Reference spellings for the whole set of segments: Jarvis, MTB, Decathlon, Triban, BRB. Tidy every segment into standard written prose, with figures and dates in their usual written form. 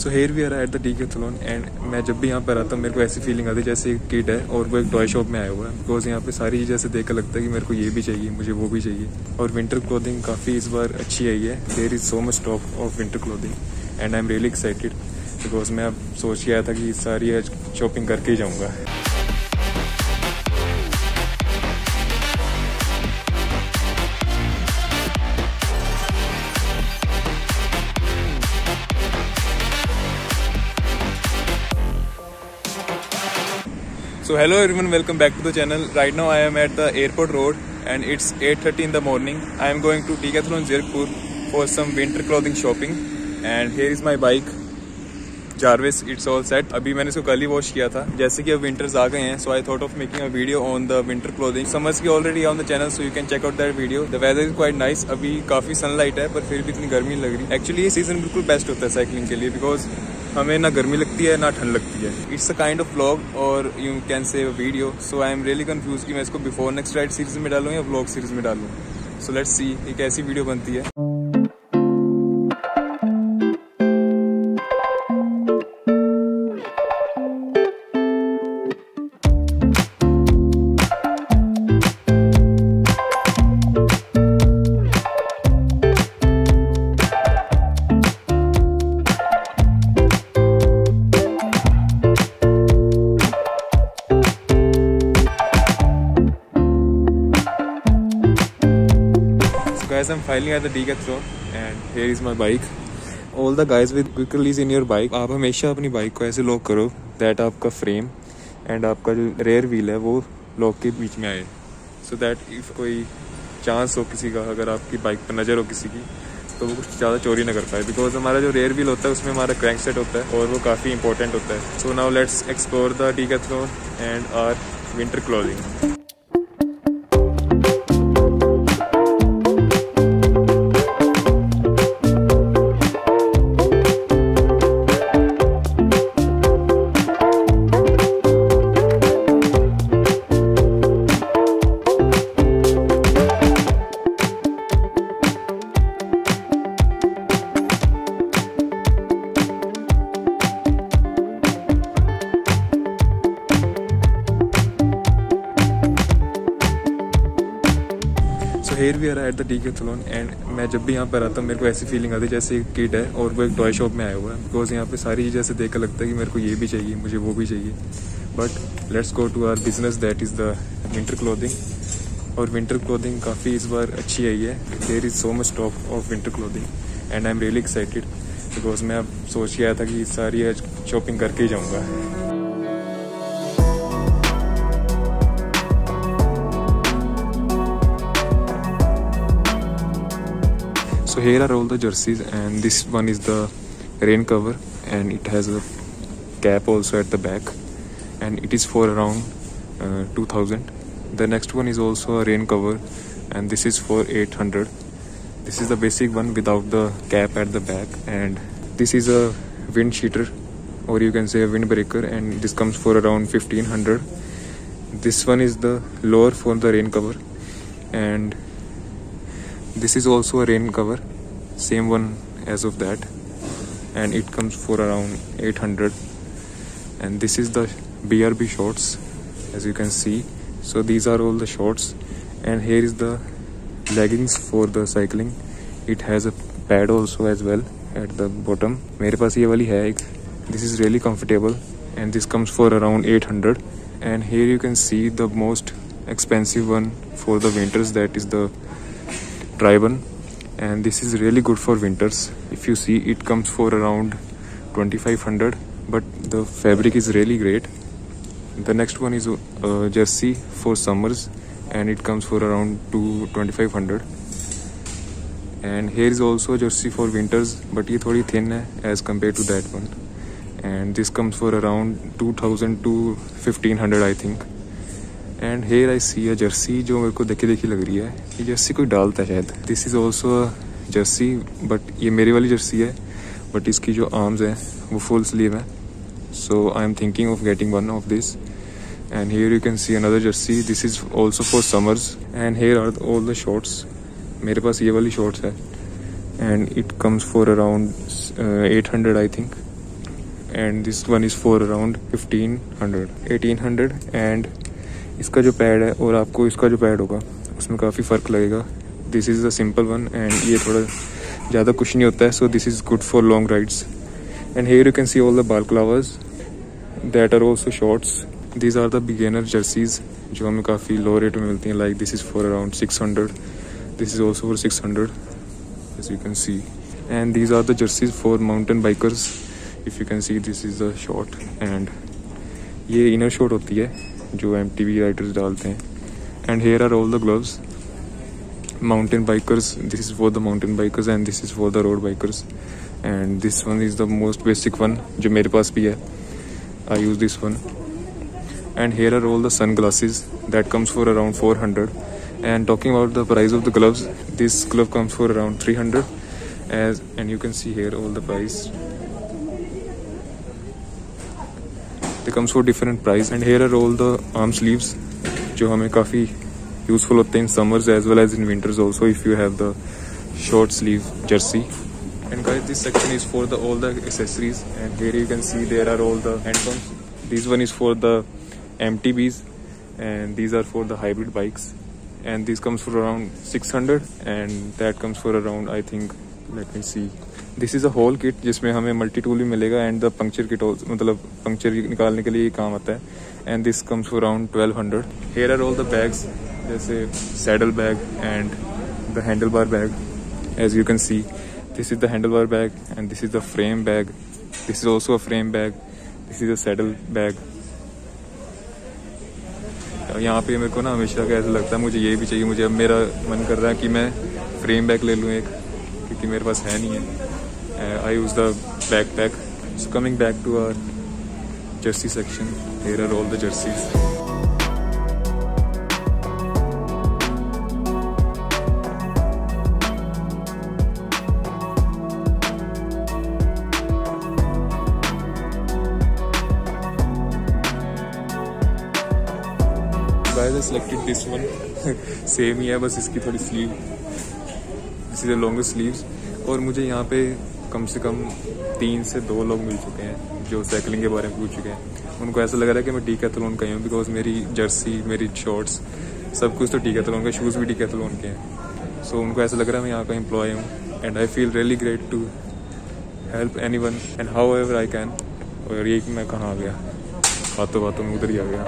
So here we are at the Decathlon and मैं जब भी यहाँ पर आता हूँ मेरे को ऐसी फीलिंग आती है जैसे एक किड है और वो एक टॉय शॉप में आया हुआ है, बिकॉज यहाँ पे सारी चीज़ ऐसे देख कर लगता है कि मेरे को ये भी चाहिए, मुझे वो भी चाहिए। और विंटर क्लोथिंग काफ़ी इस बार अच्छी आई है, there is so much stock of winter clothing and I am really excited, because मैं अब सोच के आया था कि सारी आज शॉपिंग करके ही जाऊँगा। So hello everyone, welcome back to the channel. Right now I am at the airport road and it's 8:30 in the morning. I am going to Decathlon Jaipur for some winter clothing shopping and here is my bike Jarvis, it's all set. अभी मैंने इसको कल ही wash किया था, जैसे कि अब winters आ गए हैं, so I thought of making a video on the winter clothing. Summers की already on the channel, so you can check out that video. The weather is quite nice, अभी काफ़ी सनलाइट है पर फिर भी इतनी गर्मी लग रही है। एक्चुअली ये सीजन बिल्कुल बेस्ट होता है साइकिलिंग के लिए, बिकॉज हमें ना गर्मी लगती है ना ठंड लगती है। It's a kind of vlog और you can say video. So I am really confuse कि मैं इसको बिफोर नेक्स्ट राइड सीरीज में डालूँ या व्लॉग सीरीज में डालूँ। सो लेट्स सी एक ऐसी वीडियो बनती है। Guys, I'm finally at the Decathlon and here is my bike. All the guys with buckles in your bike, आप हमेशा अपनी बाइक को ऐसे लॉक करो दैट आपका फ्रेम एंड आपका जो रेयर व्हील है वो लॉक के बीच में आए, सो दैट इफ़ कोई चांस हो किसी का, अगर आपकी बाइक पर नज़र हो किसी की, तो वो कुछ ज़्यादा चोरी ना कर पाए। बिकॉज हमारा जो रेयर व्हील होता है उसमें हमारा क्रैंक सेट होता है और वो काफ़ी इंपॉर्टेंट होता है। So now let's explore the Decathlon and our winter clothing. Here we are at the Decathlon and मैं जब भी यहाँ पर आता हूँ मेरे को ऐसी फीलिंग आती है जैसे एक किड है और वो एक टॉय शॉप में आया हुआ है, बिकॉज यहाँ पे सारी चीज़ ऐसे देख कर लगता है कि मेरे को ये भी चाहिए, मुझे वो भी चाहिए। But let's go to our business, that is the winter clothing. और विंटर क्लोथिंग काफ़ी इस बार अच्छी आई है, there is so much stock of winter clothing and I am really excited, because मैं अब सोच के आया था कि सारी आज शॉपिंग करके ही जाऊँगा। So here are all the jerseys and this one is the rain cover and it has a cap also at the back and it is for around 2000. The next one is also a rain cover and this is for 800. This is the basic one without the cap at the back and this is a wind sheeter or you can say a windbreaker and this comes for around 1500. This one is the lower for the rain cover and this is also a rain cover, same one as of that and it comes for around 800. And this is the BRB shorts, as you can see. So these are all the shorts and here is the leggings for the cycling. It has a pad also as well at the bottom. मेरे पास ये वाली है एक. This is really comfortable and this comes for around 800. And here you can see the most expensive one for the winters, that is the Triban, and this is really good for winters. If you see, it comes for around 2500, but the fabric is really great. The next one is jersey for summers and it comes for around 2500. And here is also jersey for winters, but ये थोड़ी thin है as compared to that one. And this comes for around 2000 to 1500 I think. And here I see a jersey जो मेरे को देखी देखी लग रही है, ये जर्सी कोई डालता है शायद। This is also a jersey, but ये मेरी वाली जर्सी है, बट इसकी जो आर्म्स हैं वो फुल स्लीव है। So I am thinking of getting one of this. And here you can see another jersey, this is also for summers. And here are all the shorts, मेरे पास ये वाली shorts है and it comes for around 800 I think. And this one is for around 1800 and इसका जो pad है और आपको इसका जो पैड होगा उसमें काफ़ी फ़र्क लगेगा। This is the simple one and ये थोड़ा ज़्यादा कुछ नहीं होता है, so this is good for long rides. And here you can see all the balaclavas that are also shorts. These are the beginner jerseys जो हमें काफ़ी लो रेट में मिलती हैं, like this is for around 600, this is also for 600 as you can see, and these are the jerseys for mountain bikers. If you can see, this is the short and ये inner short होती है जो MTB riders डालते हैं। And here are all the gloves. Mountain bikers, this is for the mountain bikers and this is for the road bikers. And this one is the most basic one जो मेरे पास भी है। I use this one. And here are all the sunglasses that comes for around 400. And talking about the price of the gloves, this glove comes for around 300 and you can see here all the price. They comes for different price and here are all the arm sleeves जो हमें काफ़ी useful होते हैं in summers as well as in winters also if you have the short sleeve jersey. And guys, this section is for the all the accessories and here you can see there are all the hand pumps. This one is for the MTBs and these are for the hybrid bikes. And this comes for around 600 and that comes for around I think let me see. This is a whole kit जिसमें हमें multi tool भी मिलेगा and the puncture kit also, मतलब puncture निकालने के लिए ये काम आता है। And this comes for around 1200. Here are all the bags जैसे saddle bag and the handlebar bag. As you can see, this is the handlebar bag and this is the frame bag. This is also a frame bag. This is a saddle bag. यहाँ पे मेरे को ना हमेशा का ऐसा लगता है मुझे ये भी चाहिए, मुझे अब मेरा मन कर रहा है कि मैं फ्रेम बैग ले लूँ एक, क्योंकि मेरे पास है नहीं है। I use the backpack. So coming back to our jersey section, here are all the jerseys. I selected this one same ही है, बस इसकी थोड़ी sleeve, this is the longest sleeves. और मुझे यहाँ पे कम से कम 3 से 2 लोग मिल चुके हैं जो साइकिलिंग के बारे में पूछ चुके हैं। उनको ऐसा लग रहा है कि मैं डिकैथलॉन का ही हूँ बिकॉज मेरी जर्सी, मेरी शॉर्ट्स, सब कुछ तो डिकैथलॉन का, शूज़ भी डिकैथलॉन के हैं। सो उनको ऐसा लग रहा है मैं यहाँ का एम्प्लॉय हूँ and I feel really great to help anyone and however I can. और ये मैं कहाँ आ गया, बातों बातों में उधर ही आ गया।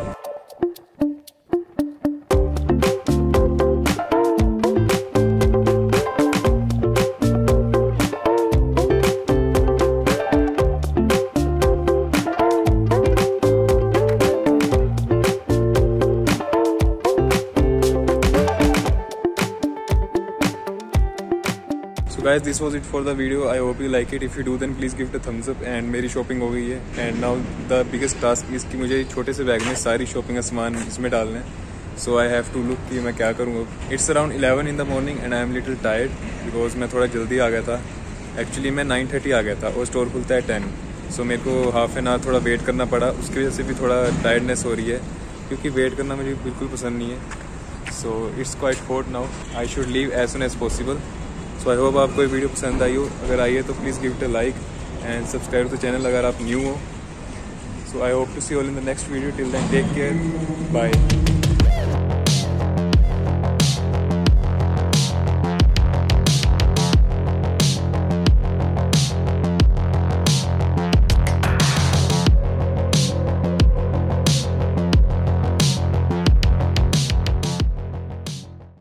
So guys, this was it for the video. I hope you like it. If you do, then please give it a thumbs up. And मेरी shopping हो गई है and now the biggest task is कि मुझे छोटे से bag में सारी shopping का सामान इसमें डालना है। So I have to look कि मैं क्या करूँगा। It's around 11 in the morning and I am little tired because मैं थोड़ा जल्दी आ गया था। Actually मैं 9:30 आ गया था और स्टोर खुलता है 10। So मेरे को ½ an hour थोड़ा वेट करना पड़ा, उसकी वजह से भी थोड़ा टायर्डनेस हो रही है क्योंकि वेट करना मुझे बिल्कुल पसंद नहीं है। So it's quite hot now. I should leave as soon as possible. So I hope आपको ये वीडियो पसंद आई हो। अगर आई है तो please give it a like and subscribe to channel अगर आप न्यू हो। So I hope to see all in the next video. Till then take care, bye.